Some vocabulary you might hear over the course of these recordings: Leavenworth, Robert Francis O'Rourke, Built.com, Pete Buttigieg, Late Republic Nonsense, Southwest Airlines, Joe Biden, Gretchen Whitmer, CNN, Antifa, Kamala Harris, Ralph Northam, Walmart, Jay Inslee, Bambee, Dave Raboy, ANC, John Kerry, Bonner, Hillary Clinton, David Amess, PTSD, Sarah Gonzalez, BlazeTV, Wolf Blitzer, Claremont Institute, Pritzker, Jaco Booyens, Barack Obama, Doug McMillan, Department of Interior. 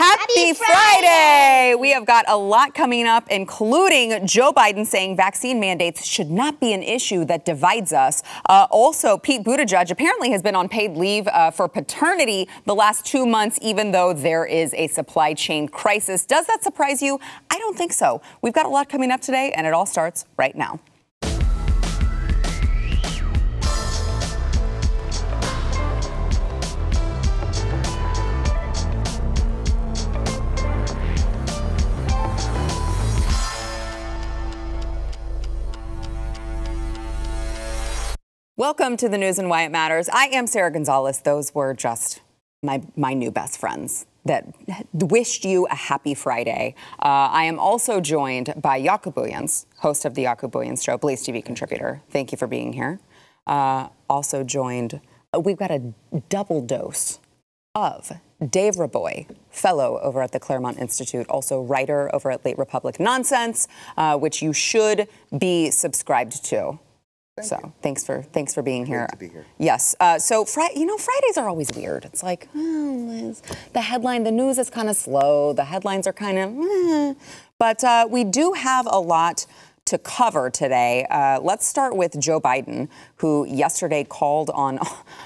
Happy Friday! We have got a lot coming up, including Joe Biden saying vaccine mandates should not be an issue that divides us. Also, Pete Buttigieg apparently has been on paid leave for paternity the last 2 months, even though there is a supply chain crisis. Does that surprise you? I don't think so. We've got a lot coming up today, and it all starts right now. Welcome to the News and Why It Matters. I am Sarah Gonzalez. Those were just my new best friends that wished you a happy Friday. I am also joined by Jaco Booyens, host of the Jaco Booyens Show, Blaze TV contributor. Thank you for being here. Also joined, we've got a double dose of Dave Raboy, fellow over at the Claremont Institute, also writer over at Late Republic Nonsense, which you should be subscribed to. Thank you. thanks for being here. Great to be here. Yes. So Fridays are always weird. It's like the news is kind of slow. The headlines are kind of, but we do have a lot to cover today. Let's start with Joe Biden, who yesterday called on,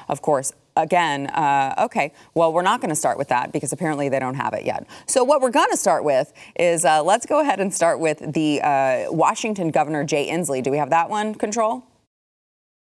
of course. Again, okay, well, we're not going to start with that because apparently they don't have it yet. So what we're going to start with is let's go ahead and start with the Washington Governor Jay Inslee. Do we have that one, Control?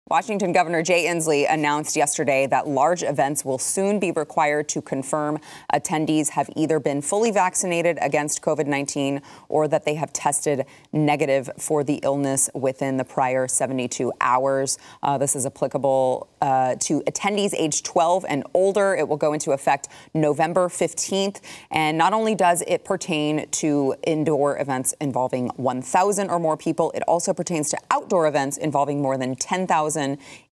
Washington Governor Jay Inslee announced yesterday that large events will soon be required to confirm attendees have either been fully vaccinated against COVID-19 or that they have tested negative for the illness within the prior 72 hours. This is applicable to attendees age 12 and older. It will go into effect November 15th. And not only does it pertain to indoor events involving 1,000 or more people, it also pertains to outdoor events involving more than 10,000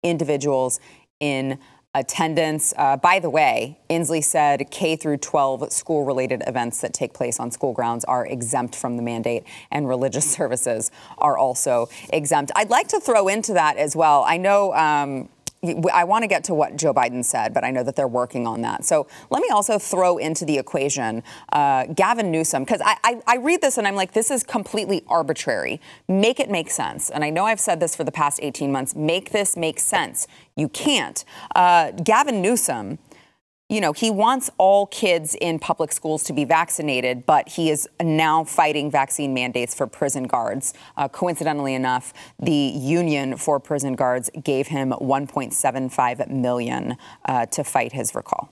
individuals in attendance. By the way, Inslee said K through 12 school-related events that take place on school grounds are exempt from the mandate, and religious services are also exempt. I'd like to throw into that as well. I know I want to get to what Joe Biden said, but I know that they're working on that. So let me also throw into the equation Gavin Newsom, because I read this and I'm like, this is completely arbitrary. Make it make sense. And I know I've said this for the past 18 months. Make this make sense. You can't. Gavin Newsom, you know, he wants all kids in public schools to be vaccinated, but he is now fighting vaccine mandates for prison guards. Coincidentally enough, the union for prison guards gave him $1.75 million to fight his recall.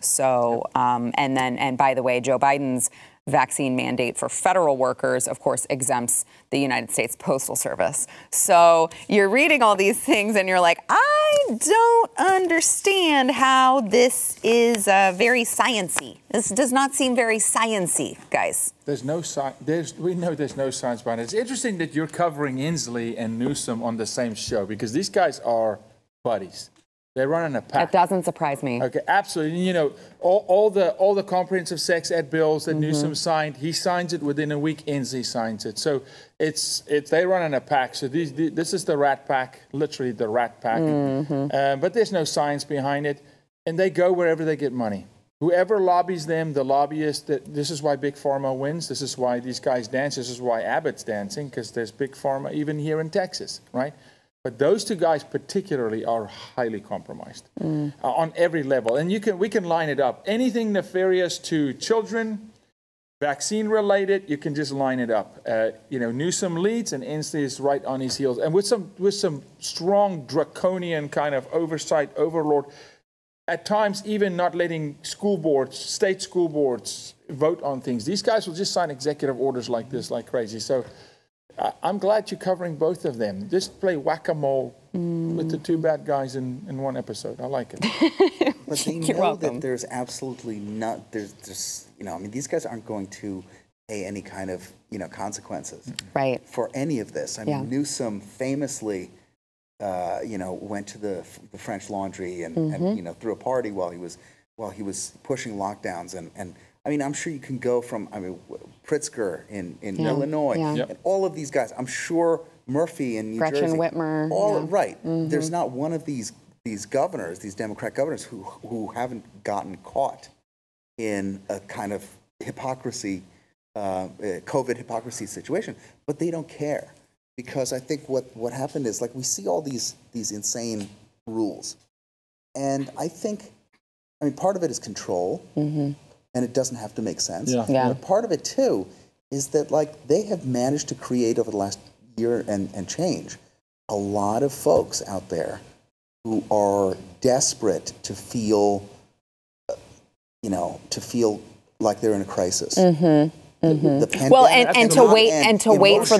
So and by the way, Joe Biden's vaccine mandate for federal workers, of course, exempts the United States Postal Service. So you're reading all these things and you're like, I don't understand how this is very science-y. This does not seem very science-y, guys. There's no science. We know there's no science behind it. It's interesting that you're covering Inslee and Newsom on the same show because these guys are buddies. They run in a pack. That doesn't surprise me. Okay, absolutely. And, you know, all the comprehensive sex ed bills that Newsom signed, he signs it within a week. Inslee signs it. So they run in a pack. So this is the rat pack, literally the rat pack. But there's no science behind it, and they go wherever they get money. Whoever lobbies them, the lobbyists. This is why Big Pharma wins. This is why these guys dance. This is why Abbott's dancing, because there's Big Pharma even here in Texas, right? But those two guys particularly are highly compromised on every level. And we can line it up. Anything nefarious to children, vaccine-related, you can just line it up. You know, Newsom leads and Inslee is right on his heels. And with some strong, draconian kind of oversight, overlord, at times even not letting school boards, state school boards vote on things. These guys will just sign executive orders like this, like crazy. So I'm glad you're covering both of them. Just play whack-a-mole with the two bad guys in one episode. I like it. But they know that there's absolutely not, there's just, you know, I mean, these guys aren't going to pay any kind of, you know, consequences right. for any of this. I mean, Newsom famously, you know, went to the French Laundry and, you know, threw a party while he was pushing lockdowns and I mean, I'm sure you can go from, I mean, Pritzker in Illinois, and all of these guys. I'm sure Murphy in New Jersey. Gretchen Whitmer. All right. There's not one of these governors, these Democrat governors, who haven't gotten caught in a kind of hypocrisy, COVID hypocrisy situation, but they don't care. Because I think what happened is, like, we see all these insane rules. And I think, I mean, part of it is control, mm-hmm. and it doesn't have to make sense. Yeah. Yeah. But part of it, too, is that, like, they have managed to create over the last year and change a lot of folks out there who are desperate to feel, you know, to feel like they're in a crisis. Mm-hmm. Mm-hmm. And to wait for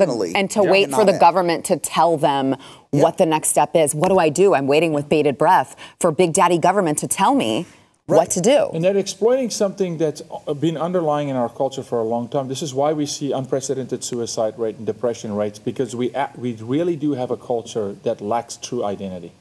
the government to tell them what the next step is. What do I do? I'm waiting with bated breath for Big Daddy government to tell me what to do. And they're exploiting something that's been underlying in our culture for a long time. This is why we see unprecedented suicide rate and depression rates, because we really do have a culture that lacks true identity,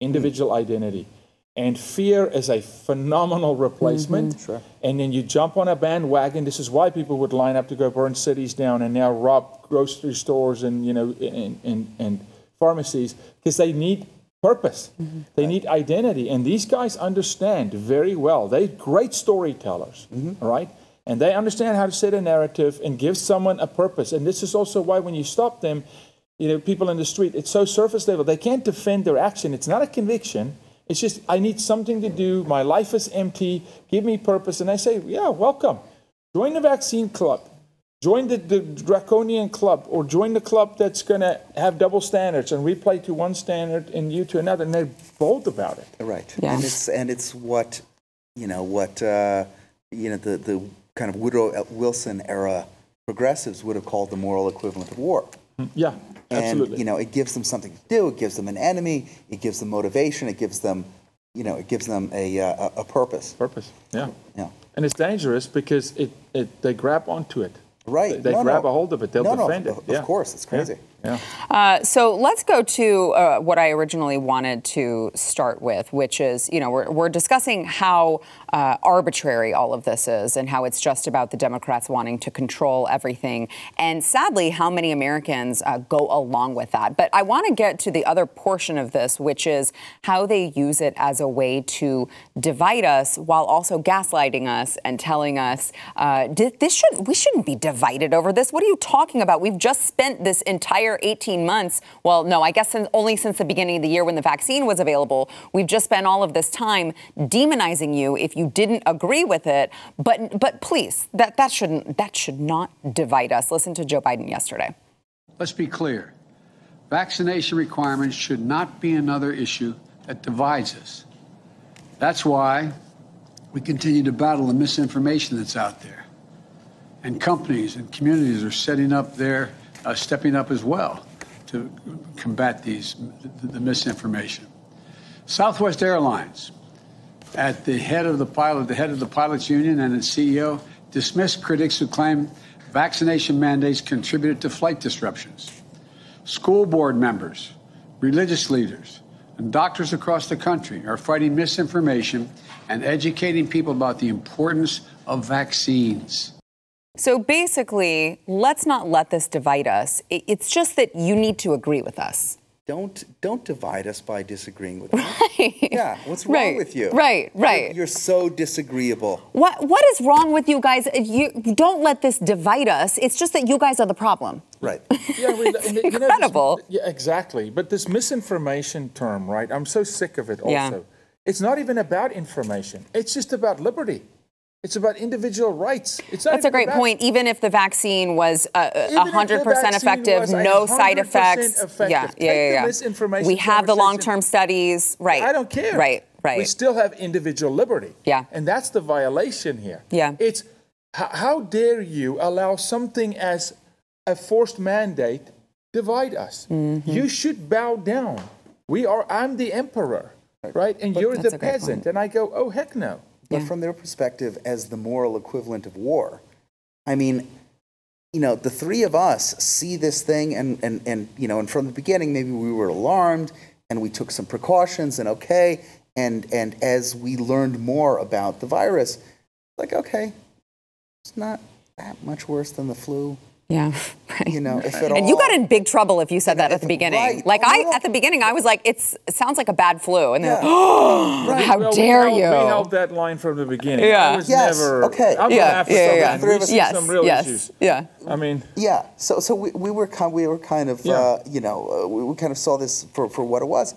individual identity. And fear is a phenomenal replacement. Mm-hmm, sure. And then you jump on a bandwagon. This is why people would line up to go burn cities down and now rob grocery stores and, you know, and pharmacies, because they need purpose. Mm-hmm. They need identity. And these guys understand very well. They're great storytellers, mm-hmm. right? And they understand how to set a narrative and give someone a purpose. And this is also why when you stop them, you know, people in the street, it's so surface level. They can't defend their action. It's not a conviction. It's just, I need something to do. My life is empty. Give me purpose. And I say, yeah, welcome. Join the vaccine club. Join the draconian club, or join the club that's going to have double standards, and we play to one standard and you to another. And they're bold about it. Right. Yeah. And it's what the kind of Woodrow Wilson era progressives would have called the moral equivalent of war. Yeah. And, absolutely. You know, it gives them something to do. It gives them an enemy. It gives them motivation. It gives them, you know, it gives them a purpose. Purpose. Yeah. Yeah. And it's dangerous because they grab onto it. Right. They grab a hold of it. They'll defend it. Of course. It's crazy. Yeah. So let's go to what I originally wanted to start with, which is, you know, we're discussing how arbitrary all of this is and how it's just about the Democrats wanting to control everything. And sadly, how many Americans go along with that. But I want to get to the other portion of this, which is how they use it as a way to divide us while also gaslighting us and telling us we shouldn't be divided over this. What are you talking about? We've just spent this entire 18 months. Well, no, I guess only since the beginning of the year when the vaccine was available. We've just spent all of this time demonizing you if you didn't agree with it. But please, that should not divide us. Listen to Joe Biden yesterday. Let's be clear. Vaccination requirements should not be another issue that divides us. That's why we continue to battle the misinformation that's out there. And companies and communities are setting up their stepping up as well to combat the misinformation. Southwest Airlines, at the head of the pilots union and its CEO, dismissed critics who claim vaccination mandates contributed to flight disruptions. School board members, religious leaders, and doctors across the country are fighting misinformation and educating people about the importance of vaccines. So basically, let's not let this divide us. It's just that you need to agree with us. Don't divide us by disagreeing with us. Right. Yeah, what's wrong with you? Right. You're so disagreeable. What is wrong with you guys? You don't let this divide us. It's just that you guys are the problem. Right. Yeah, incredible. Exactly. But this misinformation term, right? I'm so sick of it also. Yeah. It's not even about information. It's just about liberty. It's about individual rights. That's a great point. Even if the vaccine was 100% effective, no side effects. Yeah. We have the long-term studies. Right. I don't care. Right. We still have individual liberty. Yeah. And that's the violation here. Yeah. It's how dare you allow something as a forced mandate divide us? Mm-hmm. You should bow down. I'm the emperor, right? And you're the peasant. And I go, oh, heck no. But from their perspective, as the moral equivalent of war, I mean, you know, the three of us see this thing and you know, and from the beginning, maybe we were alarmed and we took some precautions and and as we learned more about the virus, like, okay, it's not that much worse than the flu. Yeah. Right. You know, if at all. And you got in big trouble if you said that at the beginning. Right. Like at the beginning, I was like, it sounds like a bad flu, and they're like, oh, right. How dare you? We held that line from the beginning. Yeah. I was never. Okay. I'm after something. We've seen some real issues. Yeah. I mean. Yeah. So we were kind of you know, we kind of saw this for what it was,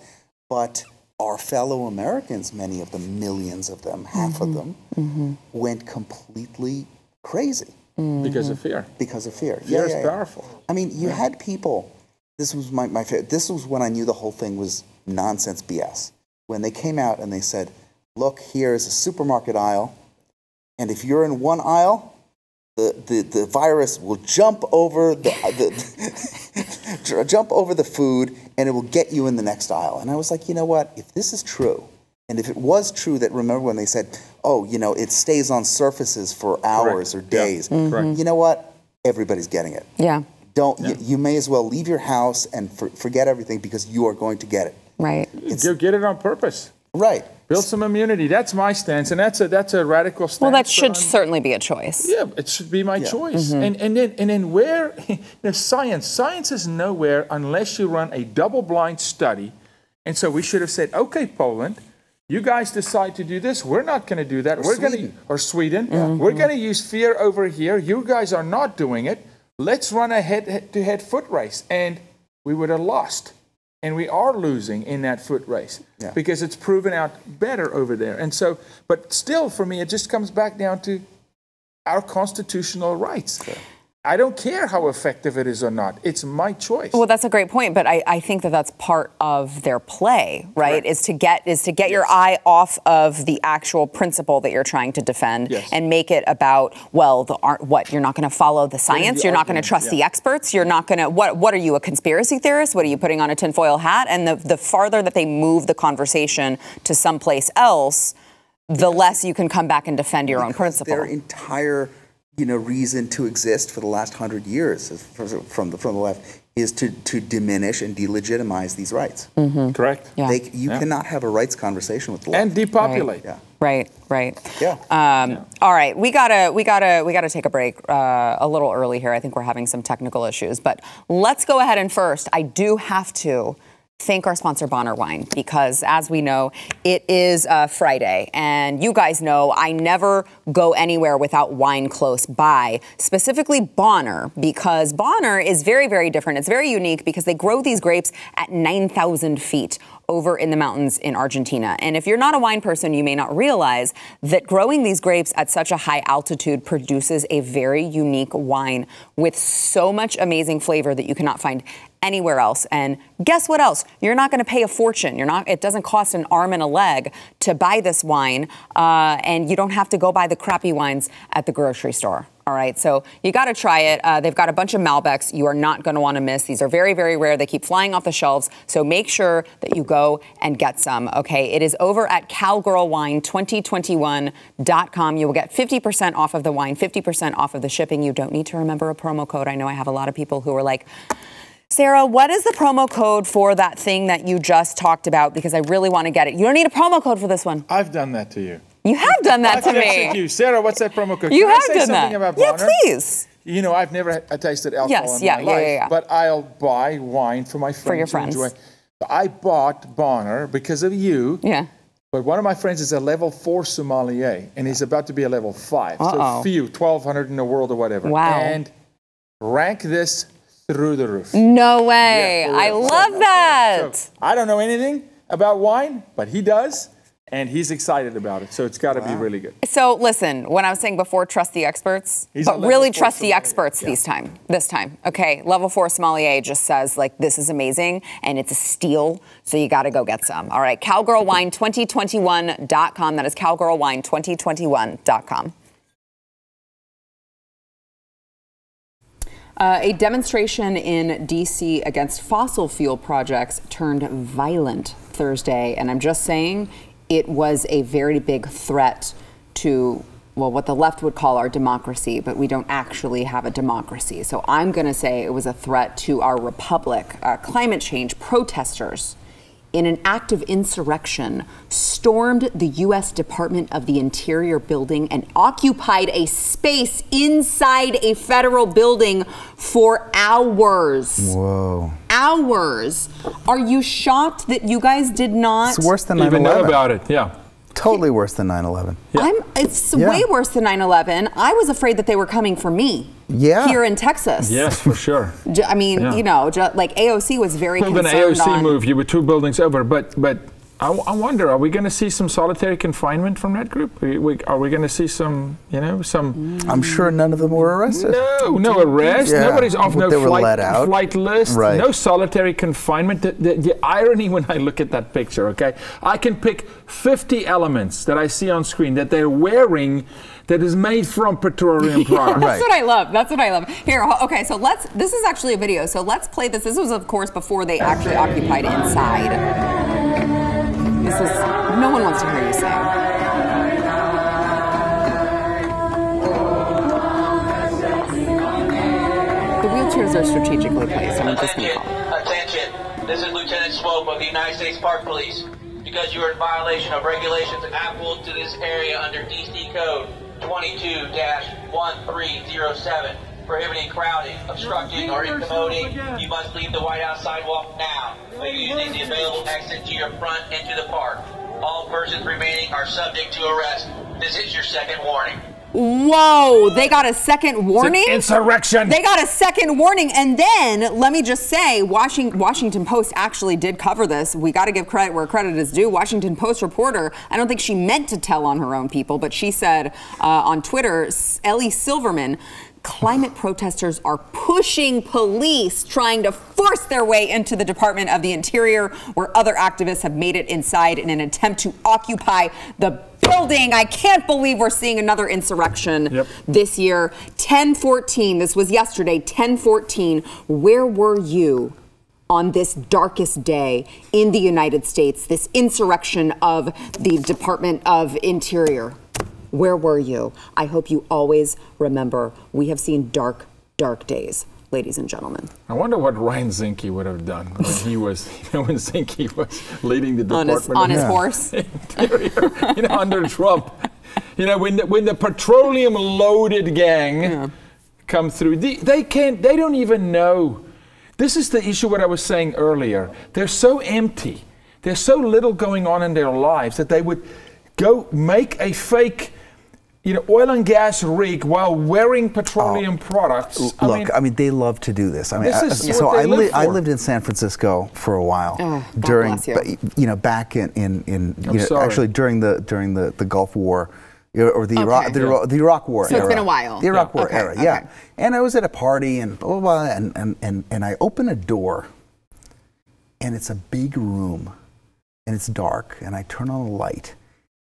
but our fellow Americans, many of them, millions of them, half of them, went completely crazy. Because of fear. Because of fear. Fear is powerful. I mean, you had people, this was my favorite, this was when I knew the whole thing was nonsense BS. When they came out and they said, look, here is a supermarket aisle, and if you're in one aisle, the virus will jump over the jump over the food, and it will get you in the next aisle. And I was like, you know what, if this is true, and if it was true that, remember when they said, oh, you know, it stays on surfaces for hours or days, you know what? Everybody's getting it. Yeah. You may as well leave your house and forget everything, because you are going to get it. Right. You get it on purpose. Right. Build some immunity. That's my stance, and that's a radical stance. Well, that should certainly be a choice. Yeah, it should be my choice. And then where, you know, science is nowhere unless you run a double-blind study. And so we should have said, okay, Poland, you guys decide to do this. We're not going to do that. Or Sweden. Yeah. We're going to use fear over here. You guys are not doing it. Let's run a head-to-head foot race. And we would have lost. And we are losing in that foot race because it's proven out better over there. And so, but still, for me, it just comes back down to our constitutional rights. I don't care how effective it is or not. It's my choice. Well, that's a great point, but I think that's part of their play, right? Correct. Is to get your eye off of the actual principle that you're trying to defend and make it about, well, you're not going to follow the science, you're not going to trust the experts, you're not going to what are you, a conspiracy theorist? What are you putting on a tinfoil hat? And the farther that they move the conversation to someplace else, the less you can come back and defend your own principle. Their entire reason to exist for the last 100 years from the left is to diminish and delegitimize these rights. Correct. Yeah. You cannot have a rights conversation with the left. And depopulate. Right. Yeah. Right. Yeah. All right. We gotta take a break a little early here. I think we're having some technical issues, but let's go ahead and first, I do have to thank our sponsor, Bonner Wine, because as we know, it is Friday, and you guys know I never go anywhere without wine close by, specifically Bonner, because Bonner is very, very different. It's very unique because they grow these grapes at 9,000 feet over in the mountains in Argentina. And if you're not a wine person, you may not realize that growing these grapes at such a high altitude produces a very unique wine with so much amazing flavor that you cannot find anywhere else. And guess what else? You're not going to pay a fortune. It doesn't cost an arm and a leg to buy this wine, and you don't have to go buy the crappy wines at the grocery store. All right, so you got to try it. They've got a bunch of Malbecs you are not going to want to miss. These are very, very rare. They keep flying off the shelves, so make sure that you go and get some, okay? It is over at CowgirlWine2021.com. You will get 50% off of the wine, 50% off of the shipping. You don't need to remember a promo code. I know I have a lot of people who are like, Sarah, what is the promo code for that thing that you just talked about? Because I really want to get it. You don't need a promo code for this one. I've done that to you. You have done that to me. You. Sarah, what's that promo code? You have done that. About Bonner? Yeah, please. You know, I've never tasted alcohol in my life, but I'll buy wine for my friends. For your friends. Enjoy. I bought Bonner because of you. Yeah. But one of my friends is a level 4 sommelier, and he's about to be a level 5. So few, 1,200 in the world or whatever. Wow. And rank this through the roof. No way. Yeah, I love that. So, I don't know anything about wine, but he does. And he's excited about it, so it's got to be really good. So listen, when I was saying before, trust the experts, but really trust the experts this time. Okay, level 4 sommelier just says, like, this is amazing, and it's a steal, so you got to go get some. All right, CowgirlWine2021.com. That is CowgirlWine2021.com. A demonstration in D.C. against fossil fuel projects turned violent Thursday, and I'm just saying, it was a very big threat to, well, what the left would call our democracy, but we don't actually have a democracy. So I'm going to say it was a threat to our republic. Climate change protesters in an act of insurrection, stormed the U.S. Department of the Interior building and occupied a space inside a federal building for hours. Whoa. Hours. Are you shocked that you guys did not? It's worse than 9/11. Even know about it, yeah. Totally worse than 9/11. Yeah. It's way worse than 9/11. I was afraid that they were coming for me. Yeah. Here in Texas. Yes, for sure. I mean, yeah. You know, like AOC was very concerned. An AOC move. You were two buildings over, but I wonder, are we going to see some solitary confinement from that group? Are we going to see some, you know, some? I'm sure none of them were arrested. No arrest. Yeah. Nobody's off. No flight list. Right. No solitary confinement. The irony when I look at that picture, okay, I can pick 50 elements that I see on screen that they're wearing that is made from petroleum products. That's what I love. That's what I love. Here, okay, so let's. This is actually a video. So let's play this. This was, of course, before they actually occupied inside. This is, no one wants to hear you sing. The wheelchairs are strategically placed. I'm just going to call. Attention. This is Lieutenant Swope of the United States Park Police. Because you are in violation of regulations applicable to this area under DC Code 22-1307, prohibiting crowding, obstructing, or incommoding, you must leave the White House sidewalk now. We're using the available exit to your front and to the park. All persons remaining are subject to arrest. This is your second warning. Whoa, they got a second warning? It's an insurrection. They got a second warning. And then, let me just say, Washington Post actually did cover this. We got to give credit where credit is due. Washington Post reporter, I don't think she meant to tell on her own people, but she said on Twitter, Ellie Silverman, climate protesters are pushing police, trying to force their way into the Department of the Interior, where other activists have made it inside in an attempt to occupy the building. I can't believe we're seeing another insurrection this year. 10/14, this was yesterday, 10/14. Where were you on this darkest day in the United States, this insurrection of the Department of Interior? Where were you? I hope you always remember, we have seen dark, dark days, ladies and gentlemen. I wonder what Ryan Zinke would have done when he was, you know, when Zinke was leading the Department of his horse. Interior, you know, under Trump. You know, when the petroleum-loaded gang come through, they don't even know. This is the issue what I was saying earlier. They're so empty. There's so little going on in their lives that they would go make a fake, you know, oil and gas rig while wearing petroleum products. I mean, they love to do this. I mean, I lived in San Francisco for a while during, you know, back during the Gulf War, or the Iraq War. So era. It's been a while. The Iraq War era, yeah. And I was at a party and blah blah blah, and I open a door, and it's a big room, and it's dark, and I turn on a light.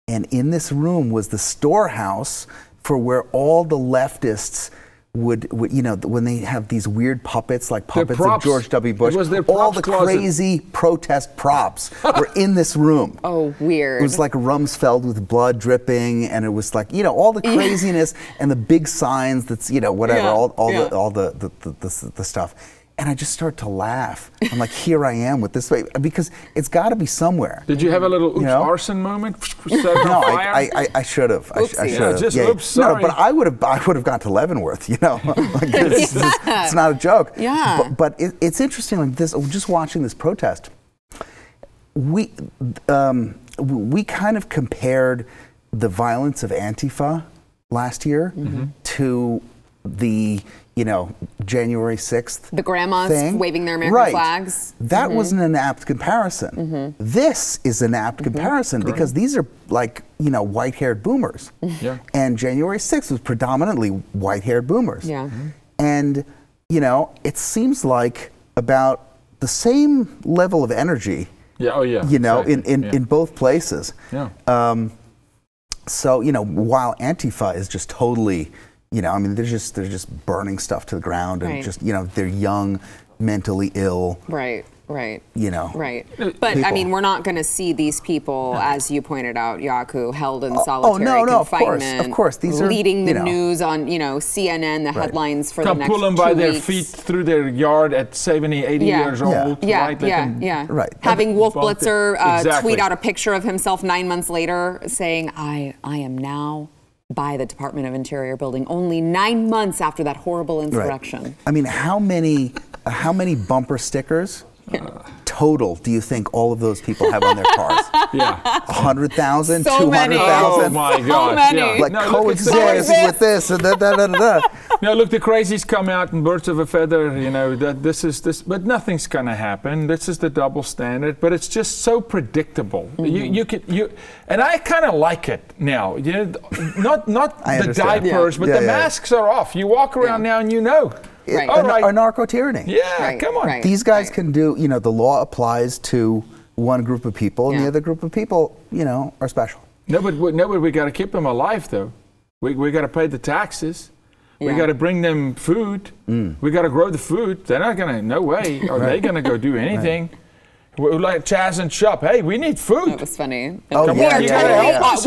And in this room was the storehouse for where all the leftists would you know, when they have these weird puppets, like puppets of George W. Bush, all the crazy protest props were in this room. Oh, weird. It was like Rumsfeld with blood dripping, and it was like, you know, all the craziness and the big signs that's, you know, whatever, all the stuff. And I just start to laugh. I'm like, here I am with this, way, because it's got to be somewhere. Did you have a little oops, you know, arson moment? No, I should have. I should have. Just oops, sorry. No, but I would have gone to Leavenworth. You know, like, it's not a joke. Yeah. But it's interesting. Like this, just watching this protest, we kind of compared the violence of Antifa last year to the, you know, January 6th. The grandmas thing, waving their American flags. That wasn't an apt comparison. This is an apt comparison because these are like, you know, white-haired boomers. And January 6th was predominantly white-haired boomers. And, you know, it seems like about the same level of energy, you know, in both places. So, you know, while Antifa is just totally, you know, I mean, they're just burning stuff to the ground, and just, you know, they're young, mentally ill, Right. You know. Right. But people. I mean, we're not going to see these people, as you pointed out, Yaku, held in solitary confinement. Of course. These are leading the news on, CNN, the headlines for the next 2 weeks. Pull them by their feet through their yard at 70, 80 years old. Right. Having Wolf Blitzer tweet out a picture of himself 9 months later saying, I am now by the Department of Interior building, only 9 months after that horrible insurrection. Right. I mean, how many bumper stickers total do you think all of those people have on their cars? 100,000, 200,000. Oh my God! So many. Coexist with this and da. No, look, the crazies come out in birds of a feather. That this, but nothing's gonna happen. This is the double standard, but it's just so predictable. And I kind of like it now. Not the diapers, but the masks are off. You walk around now and a narco-tyranny. Yeah, come on. Right. These guys can do, the law applies to one group of people, and the other group of people, are special. No, but we got to keep them alive, though. We got to pay the taxes. Yeah. We got to bring them food. We got to grow the food. They're not going to, no way, are they going to go do anything. Right. We're like Chaz and Chup. Hey, we need food. That was funny. We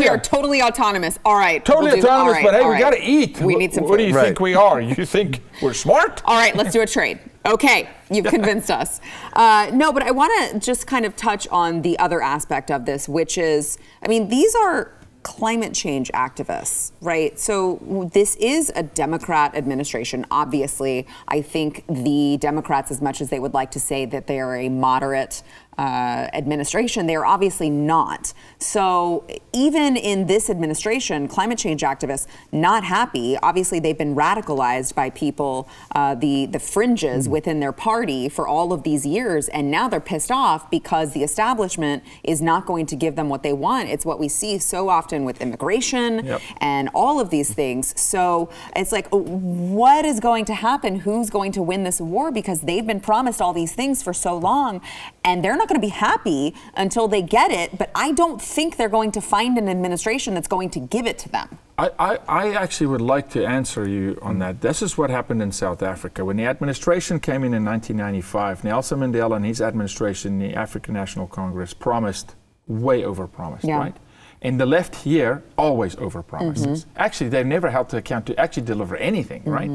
are totally autonomous. All right. Totally autonomous, but hey, we got to eat. We need some food. What do you think we are? You think we're smart? All right, let's do a trade. Okay, you've convinced us. No, but I want to just kind of touch on the other aspect of this, which is, these are climate change activists, right? So this is a Democrat administration, obviously. I think the Democrats, as much as they would like to say that they are a moderate administration, they are obviously not. So even in this administration, climate change activists not happy. Obviously, they've been radicalized by people, the fringes within their party for all of these years, and now they're pissed off because the establishment is not going to give them what they want. It's what we see so often with immigration and all of these things. So it's like, what is going to happen? Who's going to win this war? Because they've been promised all these things for so long, and they're not going to be happy until they get it. But I don't think they're going to find an administration that's going to give it to them. I actually would like to answer you on that. This is what happened in South Africa. When the administration came in 1995, Nelson Mandela and his administration, the African National Congress, promised, way overpromised, right? And the left here always overpromises. Actually, they've never held to account to actually deliver anything, right?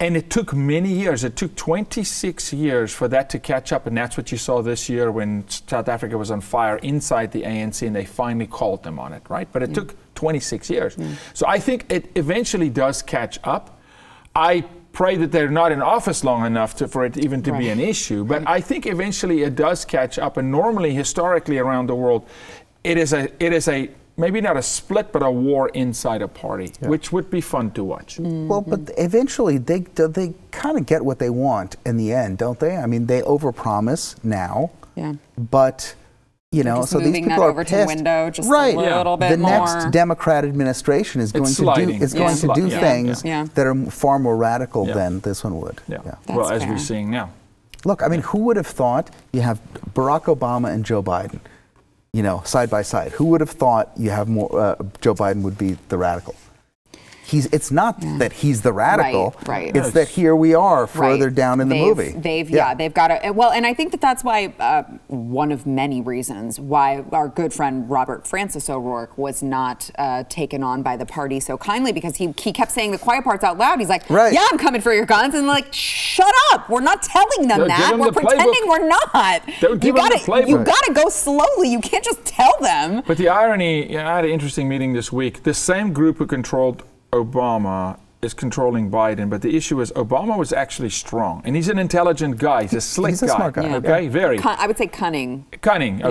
And it took many years. It took 26 years for that to catch up, and that's what you saw this year when South Africa was on fire inside the ANC, and they finally called them on it, right? But it took 26 years. So I think it eventually does catch up. I pray that they're not in office long enough for it even to be an issue, but I think eventually it does catch up, and normally, historically around the world, it is a maybe not a split, but a war inside a party, which would be fun to watch. Well, but eventually they kind of get what they want in the end, don't they? I mean, they overpromise now, but so these people are pissed. Moving that over to window just a little bit more. The next Democrat administration is going to do things that are far more radical than this one would. Well, as we're seeing now. Look, I mean, who would have thought you have Barack Obama and Joe Biden? Side by side. Who would have thought you have more? Joe Biden would be the radical. It's not that he's the radical. Right. It's that here we are further down in the movie. They've got to. Well, and I think that's why one of many reasons why our good friend Robert Francis O'Rourke was not taken on by the party so kindly, because he kept saying the quiet parts out loud. He's like, yeah, I'm coming for your guns, and they're like, shut up. We're not telling them that. We're pretending we're not. You gotta go slowly. You can't just tell them. But the irony, I had an interesting meeting this week. The same group who controlled Obama is controlling Biden, but the issue is Obama was actually strong, and he's an intelligent guy. He's a slick guy. He's a smart guy. Very. I would say cunning. Cunning,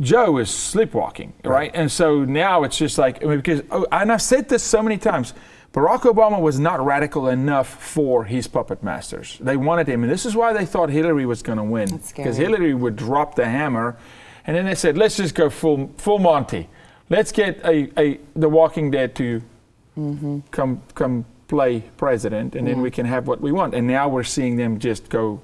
Joe is sleepwalking, right? And so now it's just like, because, and I've said this so many times, Barack Obama was not radical enough for his puppet masters. They wanted him, and this is why they thought Hillary was going to win, because Hillary would drop the hammer, and then they said, let's just go full Monty. Let's get The Walking Dead to come play president, and then we can have what we want. And now we're seeing them just go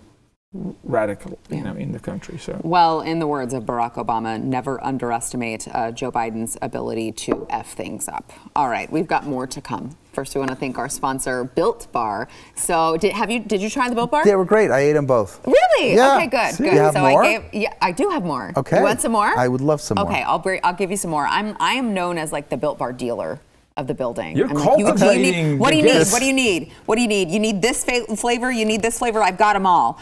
radical in the country. So, well, in the words of Barack Obama, never underestimate Joe Biden's ability to F things up. All right, we've got more to come. First, we want to thank our sponsor, Built Bar. So, did you try the Built Bar? They were great. I ate them both. Really? Yeah. Okay, good. So good. You have more? I do have more. Okay. You want some more? I would love some more. Okay, I'll give you some more. I am known as like the Built Bar dealer of the building. You're cultivating. What do you need? What do you need? What do you need? You need this flavor. You need this flavor. I've got them all.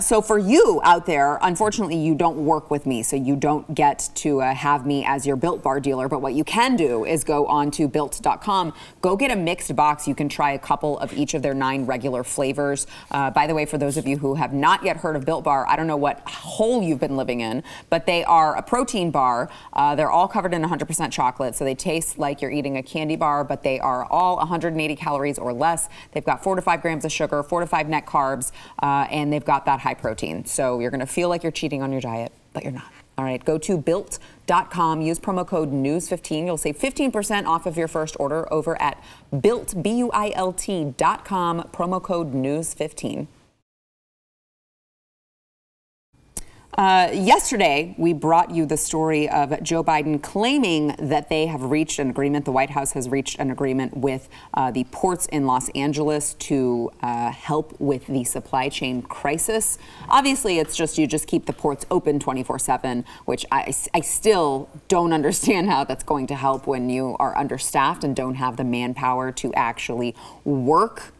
So for you out there, unfortunately, you don't work with me, so you don't get to have me as your Built Bar dealer. But what you can do is go on to Built.com. Go get a mixed box. You can try a couple of each of their 9 regular flavors. By the way, for those of you who have not yet heard of Built Bar, I don't know what hole you've been living in, but they are a protein bar. They're all covered in 100% chocolate, so they taste like you're eating a candy bar, but they are all 180 calories or less. They've got 4 to 5 grams of sugar, 4 to 5 net carbs, and they've got that high protein. So you're going to feel like you're cheating on your diet, but you're not. All right, go to Built.com, use promo code NEWS15. You'll save 15% off of your first order over at Built, B-U-I-L-T.com, promo code NEWS15. Yesterday, we brought you the story of Joe Biden claiming that they have reached an agreement. The White House has reached an agreement with the ports in Los Angeles to help with the supply chain crisis. Obviously, it's just you just keep the ports open 24/7, which I still don't understand how that's going to help when you are understaffed and don't have the manpower to actually work.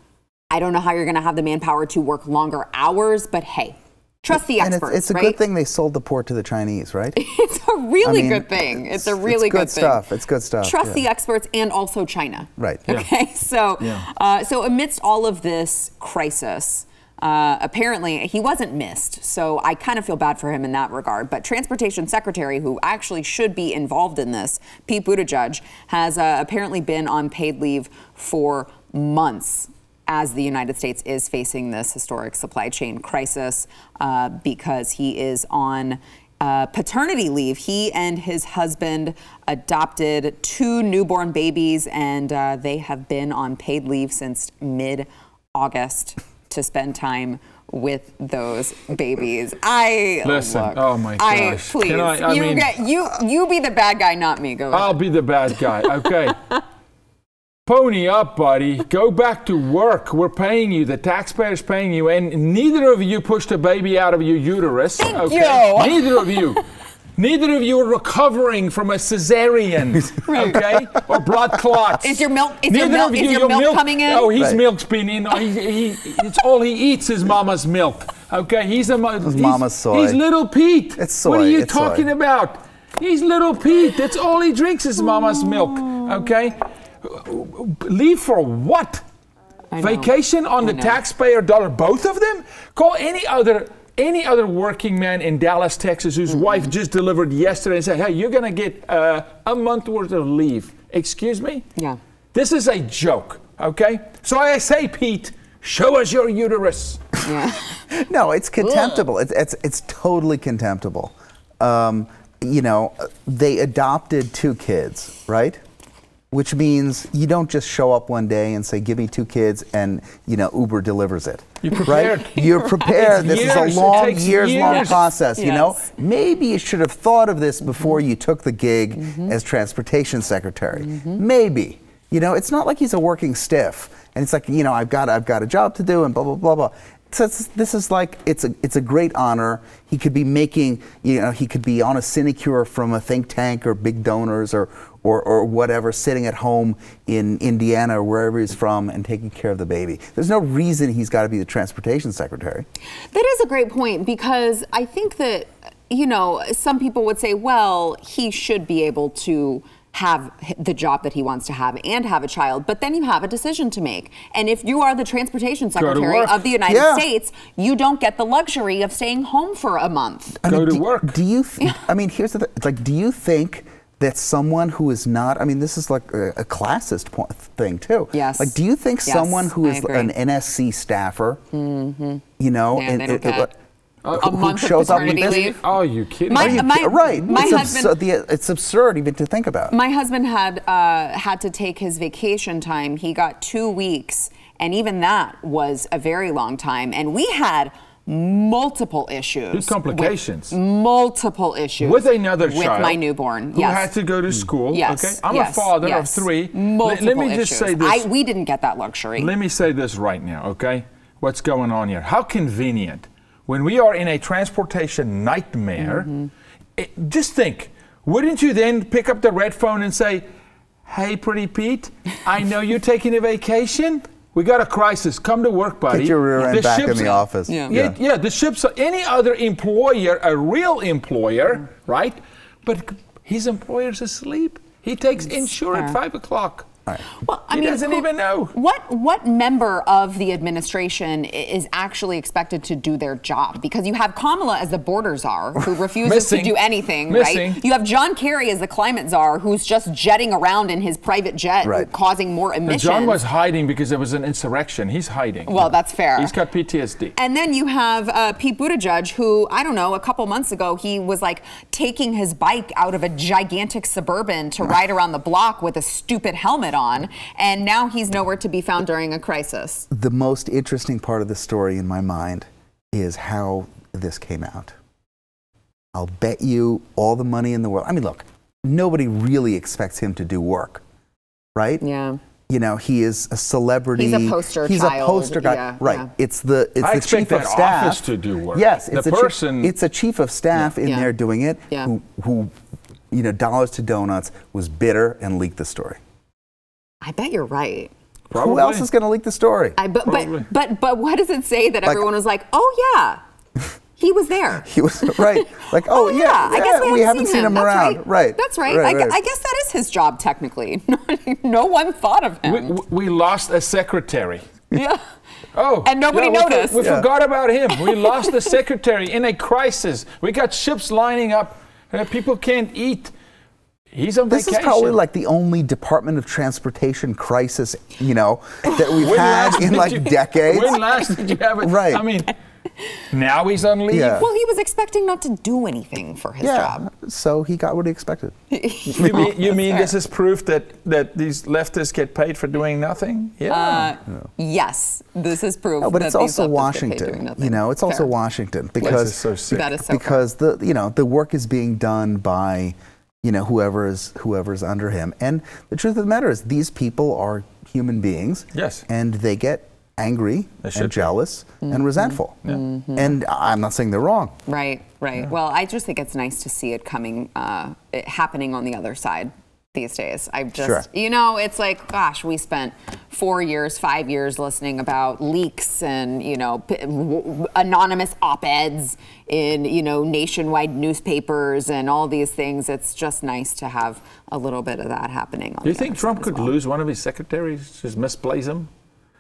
I don't know how you're going to have the manpower to work longer hours, but hey. Trust the experts, and it's a good thing they sold the port to the Chinese, right? It's a really good thing. It's a really good thing. It's good stuff. Trust the experts and also China. Right. Yeah. Okay. So, so amidst all of this crisis, apparently he wasn't missed. So I kind of feel bad for him in that regard. But Transportation Secretary, who actually should be involved in this, Pete Buttigieg, has apparently been on paid leave for months, as the United States is facing this historic supply chain crisis because he is on paternity leave. He and his husband adopted 2 newborn babies, and they have been on paid leave since mid-August to spend time with those babies. Listen, oh my gosh. Please, you be the bad guy, not me. Go ahead. I'll be the bad guy, okay. Pony up, buddy. Go back to work. We're paying you. The taxpayer's paying you. And neither of you pushed a baby out of your uterus. Thank you. Neither of you. Neither of you are recovering from a cesarean, okay, or blood clots. Is your milk? Is your milk coming in? Oh, his milk's been in. It's all he eats is mama's milk. Okay, he's mama's soy. He's little Pete. It's soy. What are you talking about? He's little Pete. That's all he drinks is mama's milk. Okay. Leave for what? Vacation on the taxpayer dollar, both of them? Call any other working man in Dallas, Texas, whose wife just delivered yesterday and say, hey, you're going to get a month worth of leave. Excuse me? Yeah. This is a joke, okay? So I say, Pete, show us your uterus. Yeah. No, it's contemptible. It's totally contemptible. You know, they adopted 2 kids, right? Which means you don't just show up one day and say, give me 2 kids and, you know, Uber delivers it. You're prepared. Right? You're prepared. This is a long, years-long process, you know? Maybe you should have thought of this before you took the gig as Transportation Secretary. Maybe. You know, it's not like he's a working stiff. And it's like, you know, I've got a job to do and blah, blah, blah, blah. So this is like, it's a great honor. He could be making, you know, he could be on a sinecure from a think tank or big donors or whatever, sitting at home in Indiana or wherever he's from and taking care of the baby. There's no reason he's got to be the Transportation Secretary. That is a great point, because I think that, you know, some people would say, well, he should be able to have the job that he wants to have and have a child, but then you have a decision to make. And if you are the Transportation Secretary of the United States, you don't get the luxury of staying home for a month. Go to work. Do you? I mean, here's the thing. It's like, do you think that someone who is not, I mean, this is like a classist thing too. Yes. Like, do you think someone who is an NSC staffer, you know, who shows up with this? Are you kidding? Right. It's absurd even to think about. My husband had had to take his vacation time. He got 2 weeks, and even that was a very long time. And we had multiple issues. Big complications. Multiple issues. With another child. With my newborn. Who had to go to school. Yes. Okay? I'm a father of three. Multiple let me just say this. We didn't get that luxury. Let me say this right now, okay? What's going on here? How convenient. When we are in a transportation nightmare, just think, wouldn't you then pick up the red phone and say, hey, pretty Pete, I know you're taking a vacation. We got a crisis. Come to work, buddy. Get your rear end back in the office. Yeah, the ships. Any other employer, a real employer, right? But his employer's asleep. He takes insurance at 5 o'clock. Right. Well, I mean, doesn't even know. What member of the administration is actually expected to do their job? Because you have Kamala as the border czar, who refuses to do anything, right? You have John Kerry as the climate czar, who's just jetting around in his private jet, causing more emissions. John was hiding because there was an insurrection. He's hiding. Well, that's fair. He's got PTSD. And then you have Pete Buttigieg, who, I don't know, a couple months ago, he was like taking his bike out of a gigantic Suburban to ride around the block with a stupid helmet on, and now he's nowhere to be found during a crisis. The most interesting part of the story in my mind is how this came out. I'll bet you all the money in the world. I mean, look, nobody really expects him to do work, right? Yeah. You know, he is a celebrity. He's a poster child. He's a poster guy. Yeah, right. Yeah. It's the chief of staff. Office to do work. Yes. It's the person. It's a chief of staff in there doing it who, you know, dollars to donuts, was bitter and leaked the story. I bet you're right. Probably. Who else is going to leak the story? But what does it say that, like, everyone was like, oh yeah, he was there. He was like, oh yeah, I guess we haven't seen him around. That's right. I guess that is his job technically. No one thought of him. We lost a secretary. Yeah. Oh, and nobody noticed. We forgot about him. We lost the secretary in a crisis. We got ships lining up. People can't eat. He's on vacation. This is probably like the only Department of Transportation crisis, you know, that we've had in like decades. When last did you have it? Right. I mean, now he's on leave. Yeah. Well, he was expecting not to do anything for his job. So he got what he expected. you mean this is proof that these leftists get paid for doing nothing? Yeah. Yes, this is proof. No, but it's also Washington. You know, it's also Washington because the work is being done by, you know, whoever's under him. And the truth of the matter is, these people are human beings. Yes. And they get angry and jealous and resentful. Yeah. And I'm not saying they're wrong. Right, right. Yeah. Well, I just think it's nice to see it coming, happening on the other side these days. You know, it's like, gosh, we spent 4 years, 5 years listening about leaks and, you know, anonymous op-eds in, you know, nationwide newspapers and all these things. It's just nice to have a little bit of that happening. Do you think Trump could lose one of his secretaries, just misplace him?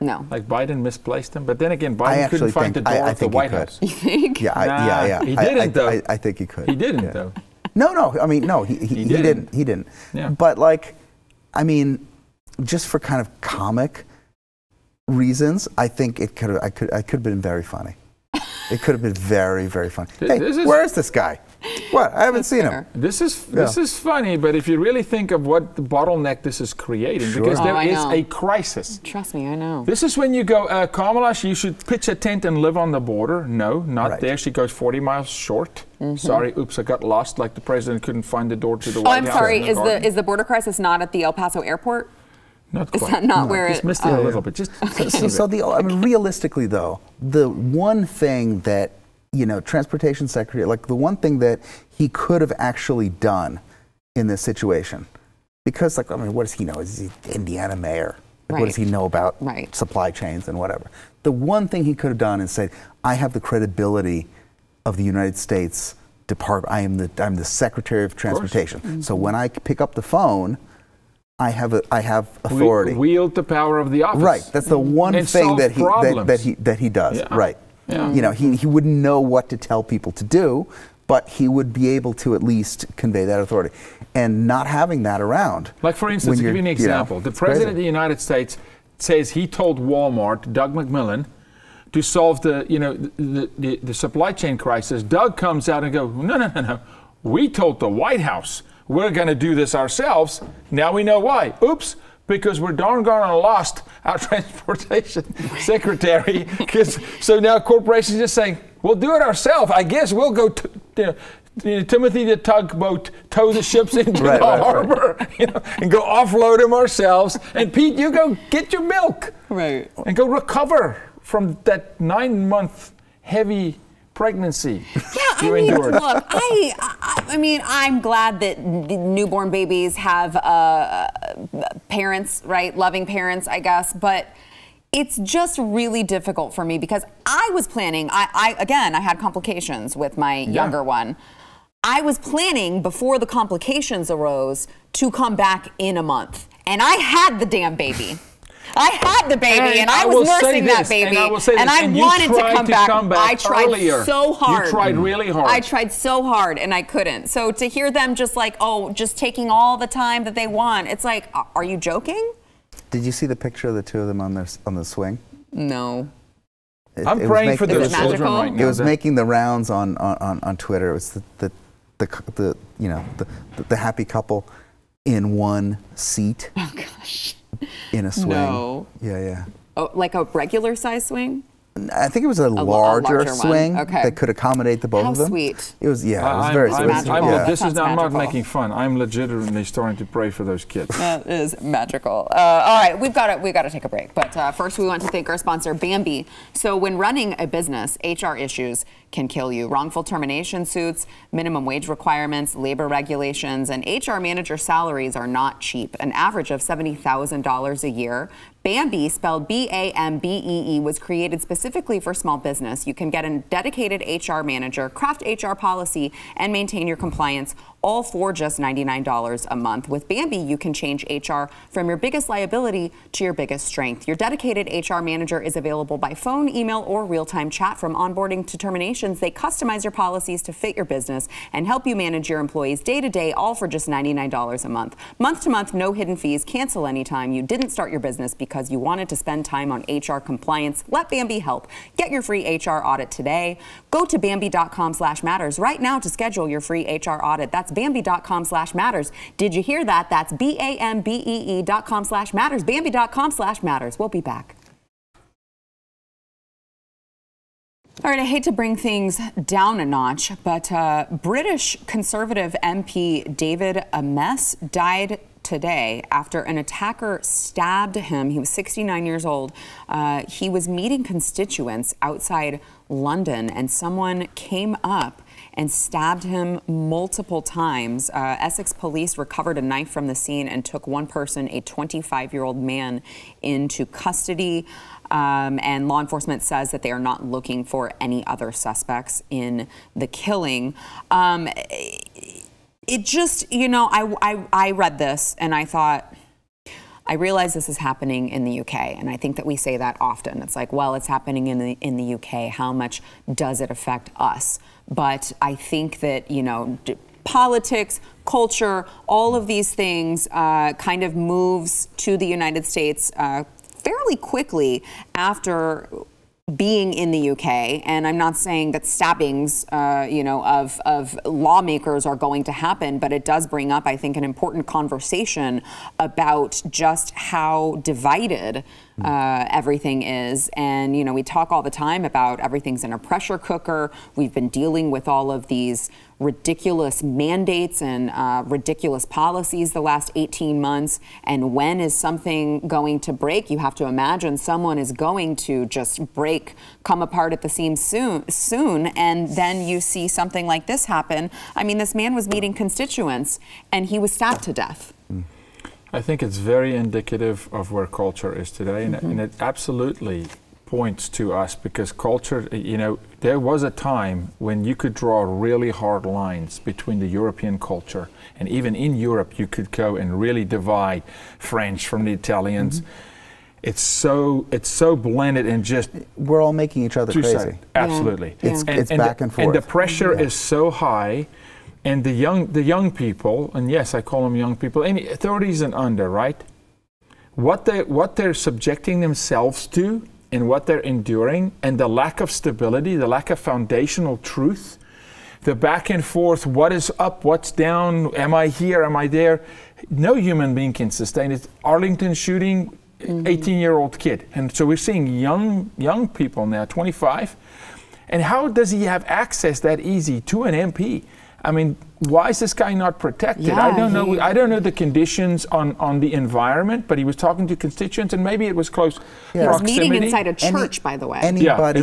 No. Like Biden misplaced him? But then again, Biden couldn't find the door at the White House. You think? Yeah, yeah. He didn't, though. I think he could. He didn't, though. No, I mean, no, he didn't. Yeah. But like, I mean, just for kind of comic reasons, I think I could have been very funny. It could have been very, very funny. Hey, where is this guy? What? I haven't seen him. This is funny, but if you really think of what the bottleneck this is creating, because there is a crisis. Trust me, I know. This is when you go, Kamala, you should pitch a tent and live on the border. No, not there. She goes 40 miles short. Sorry, oops, I got lost. Like the president couldn't find the door to the White House. Oh, I'm sorry. Is the border crisis not at the El Paso airport? Not quite. Is that not where it's missed it a little bit? I mean, realistically, though, the one thing that, you know, transportation secretary, like the one thing that he could have actually done in this situation, because, like, I mean, what does he know? Is he Indiana mayor? Like, what does he know about supply chains and whatever? The one thing he could have done is say, I have the credibility of the United States Department. I'm the Secretary of Transportation. So when I pick up the phone, I have authority. Wield the power of the office. Right. That's the one thing that he does. Yeah. Right. Yeah. You know, he wouldn't know what to tell people to do, but he would be able to at least convey that authority. And not having that around. Like, for instance, to give you an example, the President of the United States says he told Walmart, Doug McMillan, to solve the supply chain crisis. Doug comes out and goes, no. We told the White House we're going to do this ourselves. Now we know why. Oops, because we're darn gone lost our transportation secretary. So now corporations are just saying, We'll do it ourselves. I guess we'll go Timothy the tugboat, tow the ships into the harbor, you know, and go offload them ourselves. And Pete, you go get your milk, right? And go recover from that 9-month heavy pregnancy. Yeah, I mean, endured. Look, I mean, I'm glad that newborn babies have parents, right? Loving parents, I guess, but. It's just really difficult for me because I was planning, I had complications with my younger one. I was planning before the complications arose to come back in a month. And I had the damn baby. I had the baby and I was nursing that baby. And I wanted to come back. I tried so hard. You tried really hard. I tried so hard and I couldn't. So to hear them just like, oh, just taking all the time that they want, it's like, are you joking? Did you see the picture of the two of them on the swing? No. I'm praying for those children right now. It was making the rounds on Twitter. It was the you know the happy couple in one seat. Oh gosh. In a swing. No. Yeah, yeah. Oh, like a regular size swing? I think it was a larger swing that could accommodate the both of them. How sweet. It was, yeah, it was very sweet. I'm not making fun. I'm legitimately starting to pray for those kids. That is magical. All right, we've got to take a break. But first, we want to thank our sponsor, Bambee. So when running a business, HR issues can kill you. Wrongful termination suits, minimum wage requirements, labor regulations, and HR manager salaries are not cheap. An average of $70,000 a year. Bambee, spelled B-A-M-B-E-E, was created specifically for small business. You can get a dedicated HR manager, craft HR policy, and maintain your compliance, all for just $99 a month. With Bambee, you can change HR from your biggest liability to your biggest strength. Your dedicated HR manager is available by phone, email, or real-time chat. From onboarding to terminations, they customize your policies to fit your business and help you manage your employees day-to-day, all for just $99 a month. Month-to-month, no hidden fees, cancel anytime. You didn't start your business because you wanted to spend time on HR compliance. Let Bambee help. Get your free HR audit today. Go to Bambee.com/matters right now to schedule your free HR audit. That's Bambee.com/matters. Did you hear that? That's B-A-M-B-E-E.com/matters. Bambee.com/matters. We'll be back. All right, I hate to bring things down a notch, but British Conservative MP David Amess died today after an attacker stabbed him. He was 69 years old. He was meeting constituents outside London, and someone came up and stabbed him multiple times. Essex Police recovered a knife from the scene and took one person, a 25-year-old man, into custody. And law enforcement says that they are not looking for any other suspects in the killing. It just, you know, I read this and I thought, I realize this is happening in the UK, and I think that we say that often. It's like, well, it's happening in the UK. How much does it affect us? But I think that, you know, politics, culture, all of these things kind of moves to the United States fairly quickly after being in the UK, and I'm not saying that stabbings, you know, of lawmakers are going to happen, but it does bring up, I think, an important conversation about just how divided everything is. And, you know, we talk all the time about everything's in a pressure cooker. We've been dealing with all of these ridiculous mandates and ridiculous policies the last 18 months. And when is something going to break? You have to imagine someone is going to just break, come apart at the seams soon. And then you see something like this happen. I mean, this man was meeting constituents and he was stabbed to death. I think it's very indicative of where culture is today. Mm-hmm. And it absolutely points to us, because culture, you know, there was a time when you could draw really hard lines between the European culture, and even in Europe you could go and really divide French from the Italians. Mm-hmm. It's so blended, and just we're all making each other crazy. Absolutely. Yeah. It's back and forth. And the pressure is so high, and the young people, and yes, I call them young people, any 30s and under, right? What they're subjecting themselves to, and what they're enduring, and the lack of stability, the lack of foundational truth, the back and forth, what is up, what's down, am I here, am I there? No human being can sustain it. Arlington shooting, 18-year-old kid. And so we're seeing young people now, 25, And how does he have access that easy to an MP? I mean, why is this guy not protected? Yeah, I don't know. I don't know the conditions on the environment, but he was talking to constituents, and maybe it was close proximity. He was meeting inside a church, by the way. Anybody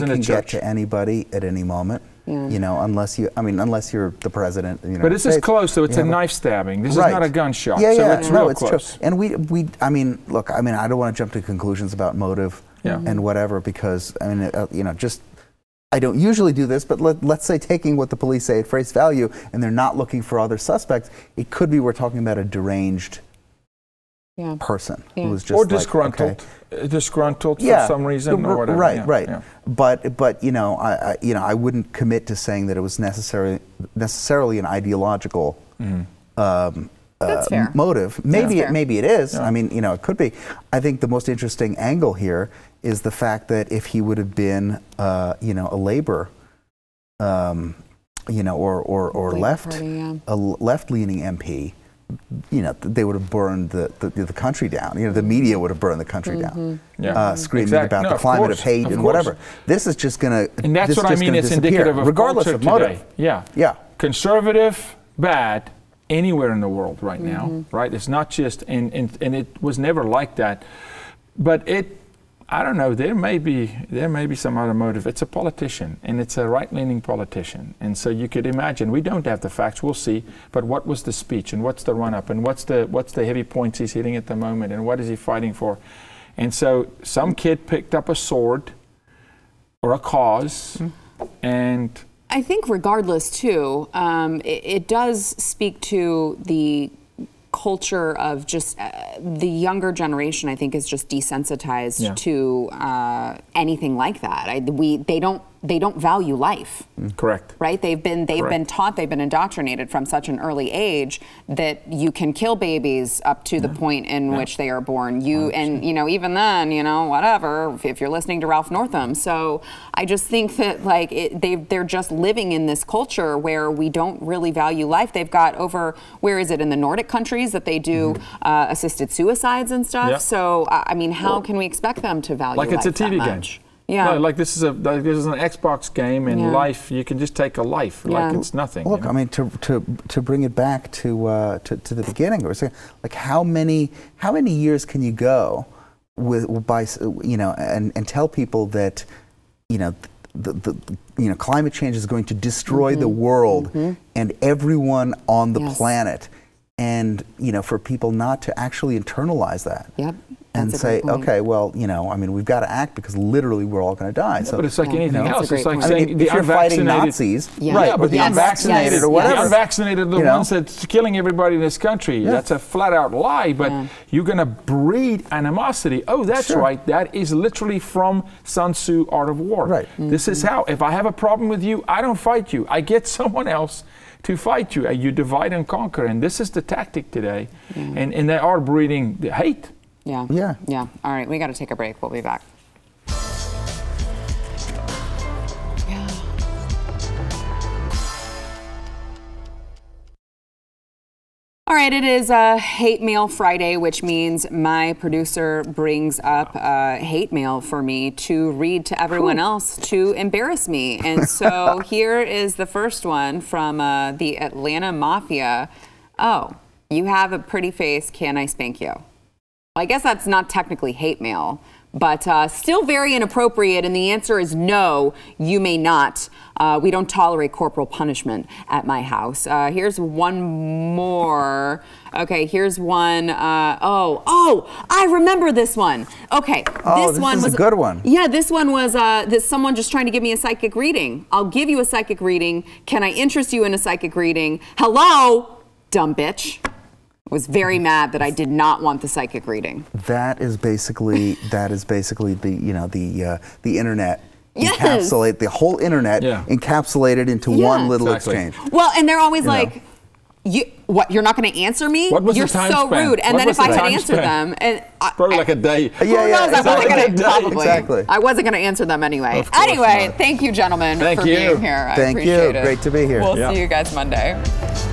can get to anybody at any moment. Yeah. You know, unless you're the president. You know, but this is close, so it's a knife stabbing. This is not a gunshot. Yeah, yeah. So it's real close. True. And I mean, I don't want to jump to conclusions about motive and whatever, because I mean, I don't usually do this, but let's say taking what the police say at face value, and they're not looking for other suspects, it could be we're talking about a deranged person who was just disgruntled for some reason or whatever. Right, right. Yeah. But you know, I wouldn't commit to saying that it was necessarily an ideological motive. Maybe it is. Yeah. I mean, you know, it could be. I think the most interesting angle here is the fact that if he would have been, a labor, or left-leaning MP, you know, they would have burned the country down. You know, the media would have burned the country down, screaming about the climate of hate and whatever. This is just going to, and that's what I mean. It's indicative of regardless of motive. Today. Yeah, yeah. Conservative, bad. Anywhere in the world right now, right? It's not just, and it was never like that, but it. I don't know. There may be some other motive. It's a politician, and it's a right-leaning politician, and so you could imagine. We don't have the facts. We'll see. But what was the speech, and what's the run-up, and what's the heavy points he's hitting at the moment, and what is he fighting for? And so some kid picked up a sword or a cause, and I think regardless too, it does speak to the culture of just the younger generation. I think is just desensitized to anything like that. They don't value life. Correct. Right? They've been taught, they've been indoctrinated from such an early age that you can kill babies up to the point in which they are born. Even then, whatever, if you're listening to Ralph Northam. So I just think that they're just living in this culture where we don't really value life. They've got in the Nordic countries that they do assisted suicides and stuff. Yep. So I mean, how can we expect them to value life? Like it's a TV game. Yeah. No, this is an Xbox game, and life, you can just take a life like it's nothing. Look, I mean, to bring it back to the beginning, or like how many years can you go and tell people that climate change is going to destroy the world and everyone on the planet, and for people not to actually internalize that. Yep. And say, okay, well, I mean, we've got to act because literally we're all going to die. So, but it's like anything else. It's like saying if you're fighting Nazis, but the unvaccinated or whatever. The unvaccinated are the ones that's killing everybody in this country. Yeah. That's a flat-out lie, but you're going to breed animosity. Oh, that's right. That is literally from Sun Tzu, Art of War. Right. This is how, if I have a problem with you, I don't fight you. I get someone else to fight you. You divide and conquer, and this is the tactic today. And they are breeding the hate. Yeah. Yeah. Yeah. All right. We got to take a break. We'll be back. Yeah. All right. It is Hate Mail Friday, which means my producer brings up hate mail for me to read to everyone else to embarrass me. And so here is the first one from the Atlanta Mafia. Oh, you have a pretty face. Can I spank you? I guess that's not technically hate mail, but still very inappropriate, and the answer is no, you may not. We don't tolerate corporal punishment at my house. Here's one more. Okay, here's one. I remember this one. Okay, this one was a good one. Yeah, this one was this someone just trying to give me a psychic reading. I'll give you a psychic reading. Can I interest you in a psychic reading? Hello, dumb bitch. Was very mad that I did not want the psychic reading. That is basically the internet. Yes. Encapsulate the whole internet encapsulated into one little exchange. Well, and they're always like, you're not going to answer me? You're so rude. And then if I could answer them, and probably like a day. I wasn't going to answer them anyway. Anyway, thank you, gentlemen, for being here. Thank you. Great to be here. We'll see you guys Monday.